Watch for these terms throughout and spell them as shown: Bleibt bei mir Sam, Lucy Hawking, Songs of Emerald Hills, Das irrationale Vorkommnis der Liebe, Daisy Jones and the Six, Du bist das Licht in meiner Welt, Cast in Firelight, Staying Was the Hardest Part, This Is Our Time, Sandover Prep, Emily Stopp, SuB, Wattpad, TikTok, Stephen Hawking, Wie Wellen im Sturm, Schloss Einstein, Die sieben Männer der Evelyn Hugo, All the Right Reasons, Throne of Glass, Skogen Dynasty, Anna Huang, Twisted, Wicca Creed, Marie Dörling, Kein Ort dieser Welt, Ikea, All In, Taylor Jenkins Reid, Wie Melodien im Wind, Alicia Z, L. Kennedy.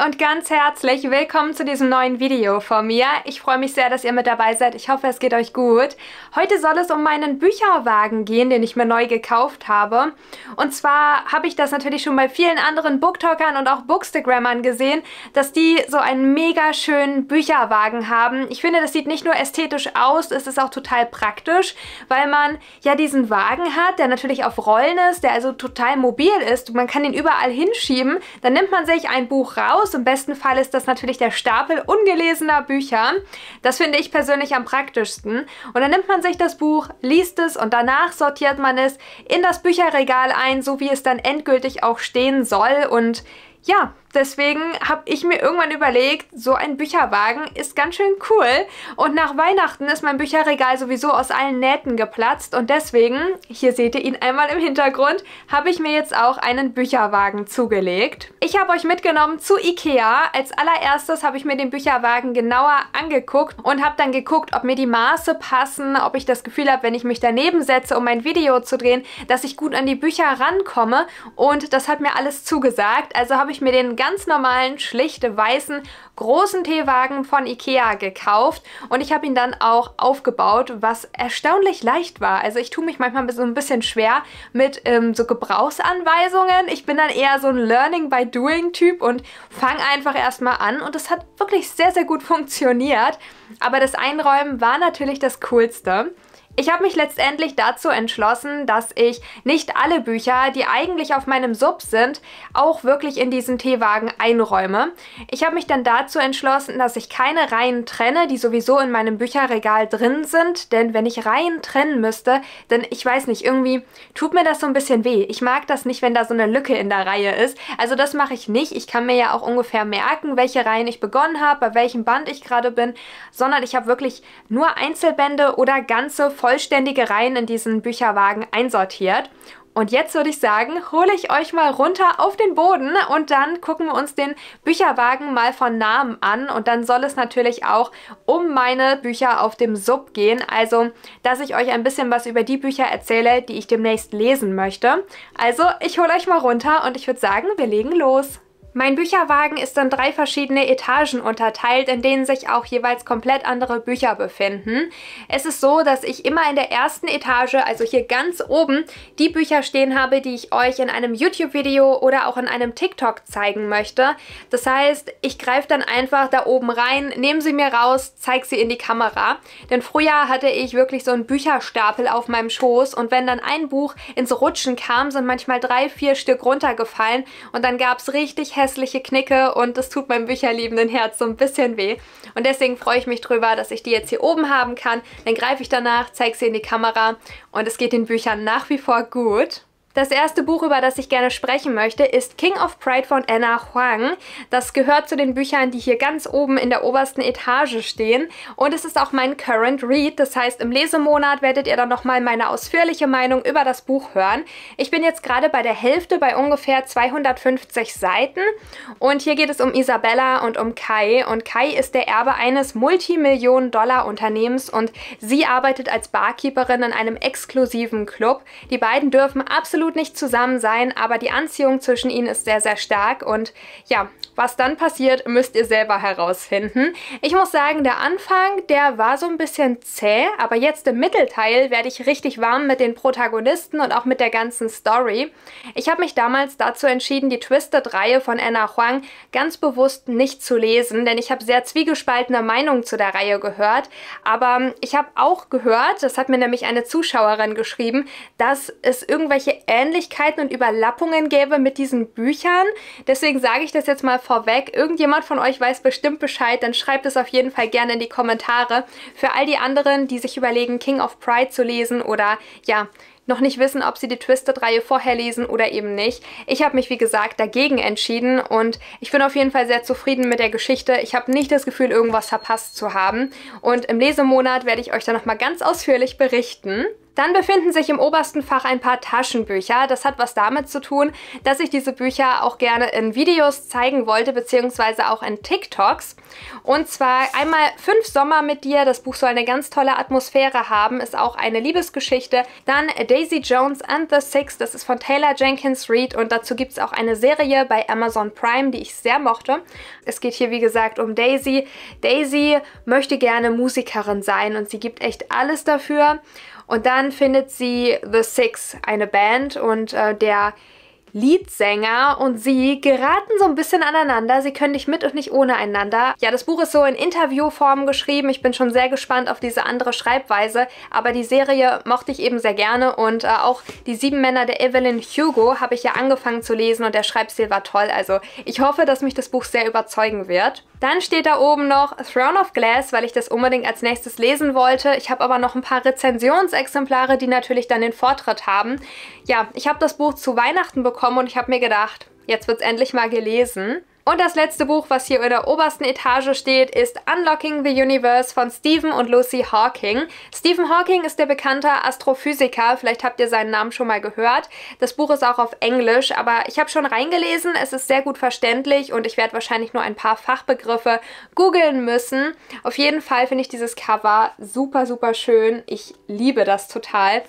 Hi und ganz herzlich willkommen zu diesem neuen Video von mir. Ich freue mich sehr, dass ihr mit dabei seid. Ich hoffe, es geht euch gut. Heute soll es um meinen Bücherwagen gehen, den ich mir neu gekauft habe. Und zwar habe ich das natürlich schon bei vielen anderen Booktalkern und auch Bookstagrammern gesehen, dass die so einen mega schönen Bücherwagen haben. Ich finde, das sieht nicht nur ästhetisch aus, es ist auch total praktisch, weil man ja diesen Wagen hat, der natürlich auf Rollen ist, der also total mobil ist. Man kann ihn überall hinschieben, dann nimmt man sich ein Buch raus. Im besten Fall ist das natürlich der Stapel ungelesener Bücher. Das finde ich persönlich am praktischsten. Und dann nimmt man sich das Buch, liest es und danach sortiert man es in das Bücherregal ein, so wie es dann endgültig auch stehen soll. Und ja, deswegen habe ich mir irgendwann überlegt, so ein Bücherwagen ist ganz schön cool. Und nach Weihnachten ist mein Bücherregal sowieso aus allen Nähten geplatzt. Und deswegen, hier seht ihr ihn einmal im Hintergrund, habe ich mir jetzt auch einen Bücherwagen zugelegt. Ich habe euch mitgenommen zu Ikea. Als allererstes habe ich mir den Bücherwagen genauer angeguckt und habe dann geguckt, ob mir die Maße passen, ob ich das Gefühl habe, wenn ich mich daneben setze, um mein Video zu drehen, dass ich gut an die Bücher rankomme. Und das hat mir alles zugesagt. Also habe ich mir den ganz normalen, schlicht weißen, großen Teewagen von Ikea gekauft und ich habe ihn dann auch aufgebaut, was erstaunlich leicht war. Also ich tue mich manchmal so ein bisschen schwer mit so Gebrauchsanweisungen. Ich bin dann eher so ein Learning-by-Doing-Typ und fange einfach erstmal an und es hat wirklich sehr, sehr gut funktioniert. Aber das Einräumen war natürlich das Coolste. Ich habe mich letztendlich dazu entschlossen, dass ich nicht alle Bücher, die eigentlich auf meinem Sub sind, auch wirklich in diesen Teewagen einräume. Ich habe mich dann dazu entschlossen, dass ich keine Reihen trenne, die sowieso in meinem Bücherregal drin sind, denn wenn ich Reihen trennen müsste, dann, ich weiß nicht, irgendwie tut mir das so ein bisschen weh. Ich mag das nicht, wenn da so eine Lücke in der Reihe ist. Also das mache ich nicht. Ich kann mir ja auch ungefähr merken, welche Reihen ich begonnen habe, bei welchem Band ich gerade bin, sondern ich habe wirklich nur Einzelbände oder ganze vollständige Reihen in diesen Bücherwagen einsortiert. Und jetzt würde ich sagen, hole ich euch mal runter auf den Boden und dann gucken wir uns den Bücherwagen mal von Nahem an. Und dann soll es natürlich auch um meine Bücher auf dem Sub gehen. Also, dass ich euch ein bisschen was über die Bücher erzähle, die ich demnächst lesen möchte. Also, ich hole euch mal runter und ich würde sagen, wir legen los. Mein Bücherwagen ist in 3 verschiedene Etagen unterteilt, in denen sich auch jeweils komplett andere Bücher befinden. Es ist so, dass ich immer in der ersten Etage, also hier ganz oben, die Bücher stehen habe, die ich euch in einem YouTube-Video oder auch in einem TikTok zeigen möchte. Das heißt, ich greife dann einfach da oben rein, nehme sie mir raus, zeige sie in die Kamera. Denn früher hatte ich wirklich so einen Bücherstapel auf meinem Schoß und wenn dann ein Buch ins Rutschen kam, sind manchmal 3, 4 Stück runtergefallen und dann gab es richtig hässliche Knicke und das tut meinem bücherliebenden Herz so ein bisschen weh. Und deswegen freue ich mich drüber, dass ich die jetzt hier oben haben kann. Dann greife ich danach, zeige sie in die Kamera und es geht den Büchern nach wie vor gut. Das erste Buch, über das ich gerne sprechen möchte, ist King of Pride von Anna Huang. Das gehört zu den Büchern, die hier ganz oben in der obersten Etage stehen. Und es ist auch mein Current Read. Das heißt, im Lesemonat werdet ihr dann nochmal meine ausführliche Meinung über das Buch hören. Ich bin jetzt gerade bei der Hälfte, bei ungefähr 250 Seiten. Und hier geht es um Isabella und um Kai. Und Kai ist der Erbe eines Multimillionen-Dollar-Unternehmens und sie arbeitet als Barkeeperin in einem exklusiven Club. Die beiden dürfen absolut nicht zusammen sein, aber die Anziehung zwischen ihnen ist sehr, sehr stark und ja, was dann passiert, müsst ihr selber herausfinden. Ich muss sagen, der Anfang, der war so ein bisschen zäh, aber jetzt im Mittelteil werde ich richtig warm mit den Protagonisten und auch mit der ganzen Story. Ich habe mich damals dazu entschieden, die Twisted-Reihe von Anna Huang ganz bewusst nicht zu lesen, denn ich habe sehr zwiegespaltene Meinungen zu der Reihe gehört, aber ich habe auch gehört, das hat mir nämlich eine Zuschauerin geschrieben, dass es irgendwelche Ähnlichkeiten und Überlappungen gäbe mit diesen Büchern. Deswegen sage ich das jetzt mal vorweg. Irgendjemand von euch weiß bestimmt Bescheid, dann schreibt es auf jeden Fall gerne in die Kommentare. Für all die anderen, die sich überlegen, King of Pride zu lesen oder ja, noch nicht wissen, ob sie die Twisted-Reihe vorher lesen oder eben nicht. Ich habe mich, wie gesagt, dagegen entschieden und ich bin auf jeden Fall sehr zufrieden mit der Geschichte. Ich habe nicht das Gefühl, irgendwas verpasst zu haben und im Lesemonat werde ich euch dann nochmal ganz ausführlich berichten. Dann befinden sich im obersten Fach ein paar Taschenbücher. Das hat was damit zu tun, dass ich diese Bücher auch gerne in Videos zeigen wollte, beziehungsweise auch in TikToks. Und zwar einmal 5 Sommer mit dir. Das Buch soll eine ganz tolle Atmosphäre haben, ist auch eine Liebesgeschichte. Dann Daisy Daisy Jones and the Six, das ist von Taylor Jenkins Reid und dazu gibt es auch eine Serie bei Amazon Prime, die ich sehr mochte. Es geht hier wie gesagt um Daisy. Daisy möchte gerne Musikerin sein und sie gibt echt alles dafür und dann findet sie The Six, eine Band und der Leadsänger und sie geraten so ein bisschen aneinander. Sie können nicht mit und nicht ohne einander. Ja, das Buch ist so in Interviewform geschrieben. Ich bin schon sehr gespannt auf diese andere Schreibweise. Aber die Serie mochte ich eben sehr gerne. Und auch Die sieben Männer der Evelyn Hugo habe ich ja angefangen zu lesen. Und der Schreibstil war toll. Also ich hoffe, dass mich das Buch sehr überzeugen wird. Dann steht da oben noch Throne of Glass, weil ich das unbedingt als nächstes lesen wollte. Ich habe aber noch ein paar Rezensionsexemplare, die natürlich dann den Vortritt haben. Ja, ich habe das Buch zu Weihnachten bekommen. Und ich habe mir gedacht, jetzt wird es endlich mal gelesen. Und das letzte Buch, was hier in der obersten Etage steht, ist Unlocking the Universe von Stephen und Lucy Hawking. Stephen Hawking ist der bekannte Astrophysiker, vielleicht habt ihr seinen Namen schon mal gehört. Das Buch ist auch auf Englisch, aber ich habe schon reingelesen, es ist sehr gut verständlich und ich werde wahrscheinlich nur ein paar Fachbegriffe googeln müssen. Auf jeden Fall finde ich dieses Cover super, super schön. Ich liebe das total.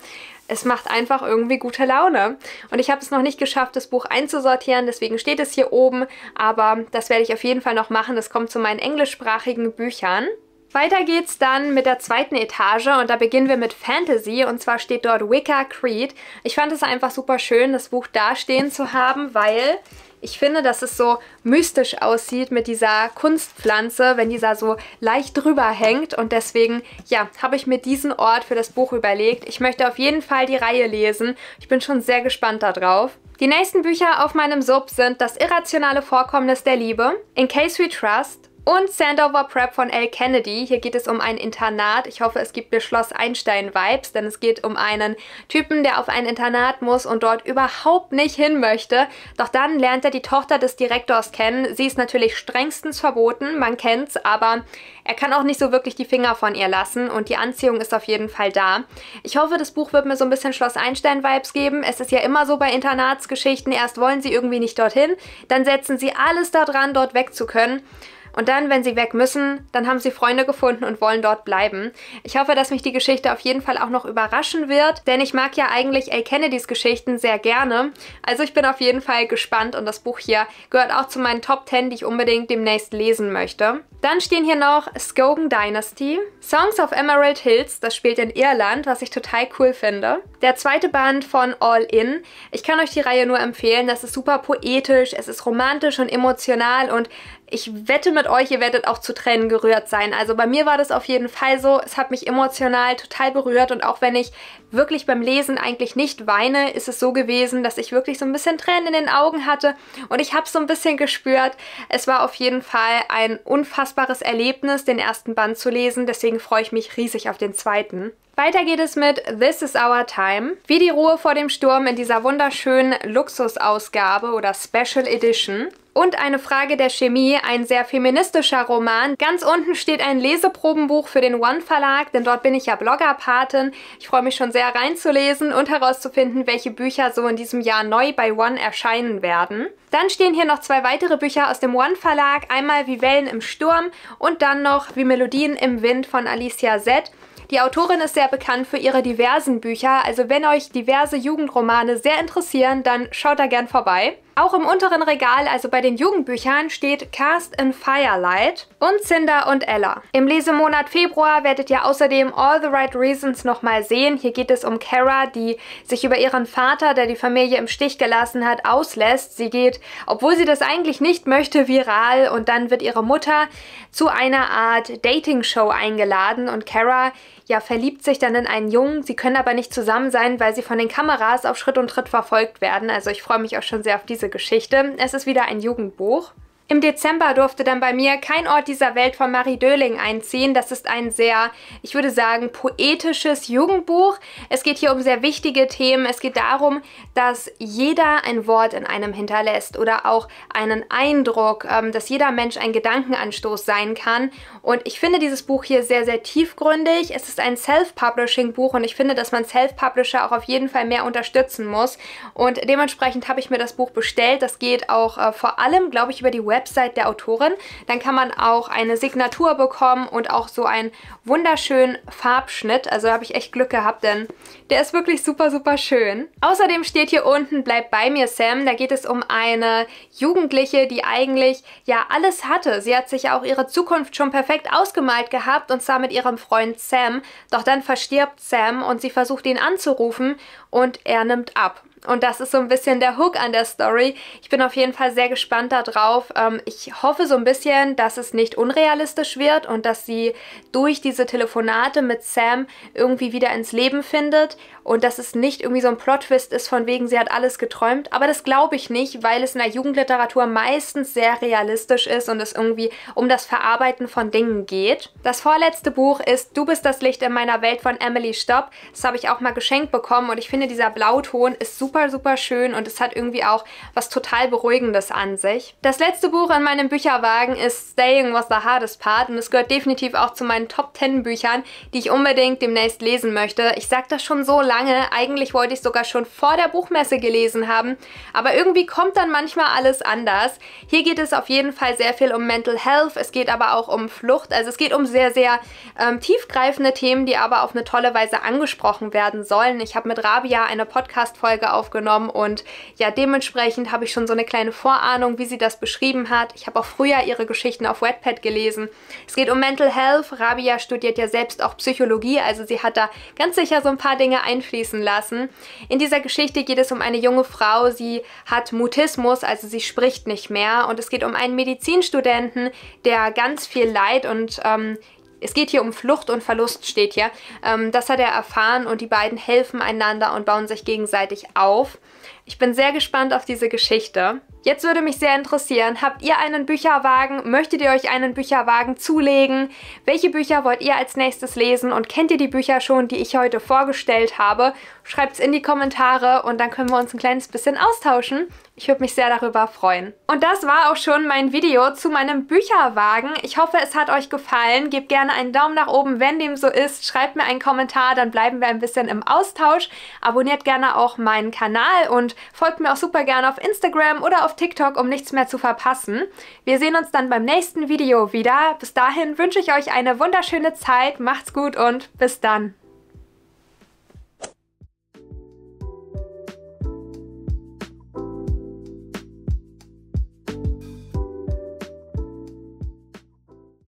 Es macht einfach irgendwie gute Laune. Und ich habe es noch nicht geschafft, das Buch einzusortieren, deswegen steht es hier oben. Aber das werde ich auf jeden Fall noch machen. Das kommt zu meinen englischsprachigen Büchern. Weiter geht's dann mit der zweiten Etage und da beginnen wir mit Fantasy und zwar steht dort Wicca Creed. Ich fand es einfach super schön, das Buch dastehen zu haben, weil ich finde, dass es so mystisch aussieht mit dieser Kunstpflanze, wenn dieser so leicht drüber hängt und deswegen, ja, habe ich mir diesen Ort für das Buch überlegt. Ich möchte auf jeden Fall die Reihe lesen. Ich bin schon sehr gespannt darauf. Die nächsten Bücher auf meinem Sub sind Das irrationale Vorkommnis der Liebe, In Case We Trust, und Sandover Prep von L. Kennedy. Hier geht es um ein Internat. Ich hoffe, es gibt mir Schloss Einstein-Vibes, denn es geht um einen Typen, der auf ein Internat muss und dort überhaupt nicht hin möchte. Doch dann lernt er die Tochter des Direktors kennen. Sie ist natürlich strengstens verboten, man kennt's, aber er kann auch nicht so wirklich die Finger von ihr lassen und die Anziehung ist auf jeden Fall da. Ich hoffe, das Buch wird mir so ein bisschen Schloss Einstein-Vibes geben. Es ist ja immer so bei Internatsgeschichten, erst wollen sie irgendwie nicht dorthin, dann setzen sie alles daran, dort weg zu können. Und dann, wenn sie weg müssen, dann haben sie Freunde gefunden und wollen dort bleiben. Ich hoffe, dass mich die Geschichte auf jeden Fall auch noch überraschen wird, denn ich mag ja eigentlich L. Kennedys Geschichten sehr gerne. Also ich bin auf jeden Fall gespannt und das Buch hier gehört auch zu meinen Top 10, die ich unbedingt demnächst lesen möchte. Dann stehen hier noch Skogen Dynasty, Songs of Emerald Hills, das spielt in Irland, was ich total cool finde. Der zweite Band von All In. Ich kann euch die Reihe nur empfehlen, das ist super poetisch, es ist romantisch und emotional und ich wette mit euch, ihr werdet auch zu Tränen gerührt sein. Also bei mir war das auf jeden Fall so. Es hat mich emotional total berührt und auch wenn ich wirklich beim Lesen eigentlich nicht weine, ist es so gewesen, dass ich wirklich so ein bisschen Tränen in den Augen hatte und ich habe es so ein bisschen gespürt. Es war auf jeden Fall ein unfassbares Erlebnis, den ersten Band zu lesen. Deswegen freue ich mich riesig auf den zweiten. Weiter geht es mit This Is Our Time. Wie die Ruhe vor dem Sturm in dieser wunderschönen Luxusausgabe oder Special Edition. Und Eine Frage der Chemie, ein sehr feministischer Roman. Ganz unten steht ein Leseprobenbuch für den ONE Verlag, denn dort bin ich ja Bloggerpatin. Ich freue mich schon sehr reinzulesen und herauszufinden, welche Bücher so in diesem Jahr neu bei ONE erscheinen werden. Dann stehen hier noch zwei weitere Bücher aus dem ONE Verlag. Einmal Wie Wellen im Sturm und dann noch Wie Melodien im Wind von Alicia Z. Die Autorin ist sehr bekannt für ihre diversen Bücher, also wenn euch diverse Jugendromane sehr interessieren, dann schaut da gern vorbei. Auch im unteren Regal, also bei den Jugendbüchern, steht Cast in Firelight und Cinder und Ella. Im Lesemonat Februar werdet ihr außerdem All the Right Reasons nochmal sehen. Hier geht es um Cara, die sich über ihren Vater, der die Familie im Stich gelassen hat, auslässt. Sie geht, obwohl sie das eigentlich nicht möchte, viral und dann wird ihre Mutter zu einer Art Dating-Show eingeladen und Cara, ja, verliebt sich dann in einen Jungen. Sie können aber nicht zusammen sein, weil sie von den Kameras auf Schritt und Tritt verfolgt werden. Also ich freue mich auch schon sehr auf diese Geschichte. Es ist wieder ein Jugendbuch. Im Dezember durfte dann bei mir Kein Ort dieser Welt von Marie Dörling einziehen. Das ist ein sehr, ich würde sagen, poetisches Jugendbuch. Es geht hier um sehr wichtige Themen. Es geht darum, dass jeder ein Wort in einem hinterlässt oder auch einen Eindruck, dass jeder Mensch ein Gedankenanstoß sein kann. Und ich finde dieses Buch hier sehr, sehr tiefgründig. Es ist ein Self-Publishing-Buch und ich finde, dass man Self-Publisher auch auf jeden Fall mehr unterstützen muss. Und dementsprechend habe ich mir das Buch bestellt. Das geht auch vor allem, glaube ich, über die Website. Website der Autorin. Dann kann man auch eine Signatur bekommen und auch so einen wunderschönen Farbschnitt. Also da habe ich echt Glück gehabt, denn der ist wirklich super, super schön. Außerdem steht hier unten Bleibt bei mir Sam. Da geht es um eine Jugendliche, die eigentlich ja alles hatte. Sie hat sich ja auch ihre Zukunft schon perfekt ausgemalt gehabt, und zwar mit ihrem Freund Sam. Doch dann verstirbt Sam und sie versucht ihn anzurufen und er nimmt ab. Und das ist so ein bisschen der Hook an der Story. Ich bin auf jeden Fall sehr gespannt darauf. Ich hoffe so ein bisschen, dass es nicht unrealistisch wird und dass sie durch diese Telefonate mit Sam irgendwie wieder ins Leben findet und dass es nicht irgendwie so ein Plot-Twist ist von wegen, sie hat alles geträumt. Aber das glaube ich nicht, weil es in der Jugendliteratur meistens sehr realistisch ist und es irgendwie um das Verarbeiten von Dingen geht. Das vorletzte Buch ist Du bist das Licht in meiner Welt von Emily Stopp. Das habe ich auch mal geschenkt bekommen und ich finde, dieser Blauton ist super, super schön und es hat irgendwie auch was total Beruhigendes an sich. Das letzte Buch in meinem Bücherwagen ist Staying Was the Hardest Part und es gehört definitiv auch zu meinen Top 10 Büchern, die ich unbedingt demnächst lesen möchte. Ich sage das schon so lange, eigentlich wollte ich es sogar schon vor der Buchmesse gelesen haben, aber irgendwie kommt dann manchmal alles anders. Hier geht es auf jeden Fall sehr viel um Mental Health, es geht aber auch um Flucht, also es geht um sehr, sehr tiefgreifende Themen, die aber auf eine tolle Weise angesprochen werden sollen. Ich habe mit Rabia eine Podcast-Folge aufgenommen und ja, dementsprechend habe ich schon so eine kleine Vorahnung, wie sie das beschrieben hat. Ich habe auch früher ihre Geschichten auf Wattpad gelesen. Es geht um Mental Health. Rabia studiert ja selbst auch Psychologie, also sie hat da ganz sicher so ein paar Dinge einfließen lassen. In dieser Geschichte geht es um eine junge Frau, sie hat Mutismus, also sie spricht nicht mehr, und es geht um einen Medizinstudenten, der ganz viel Leid und es geht hier um Flucht und Verlust, steht hier. Das hat er erfahren und die beiden helfen einander und bauen sich gegenseitig auf. Ich bin sehr gespannt auf diese Geschichte. Jetzt würde mich sehr interessieren, habt ihr einen Bücherwagen? Möchtet ihr euch einen Bücherwagen zulegen? Welche Bücher wollt ihr als nächstes lesen? Und kennt ihr die Bücher schon, die ich heute vorgestellt habe? Schreibt's in die Kommentare und dann können wir uns ein kleines bisschen austauschen. Ich würde mich sehr darüber freuen. Und das war auch schon mein Video zu meinem Bücherwagen. Ich hoffe, es hat euch gefallen. Gebt gerne einen Daumen nach oben, wenn dem so ist. Schreibt mir einen Kommentar, dann bleiben wir ein bisschen im Austausch. Abonniert gerne auch meinen Kanal und folgt mir auch super gerne auf Instagram oder auf TikTok, um nichts mehr zu verpassen. Wir sehen uns dann beim nächsten Video wieder. Bis dahin wünsche ich euch eine wunderschöne Zeit. Macht's gut und bis dann.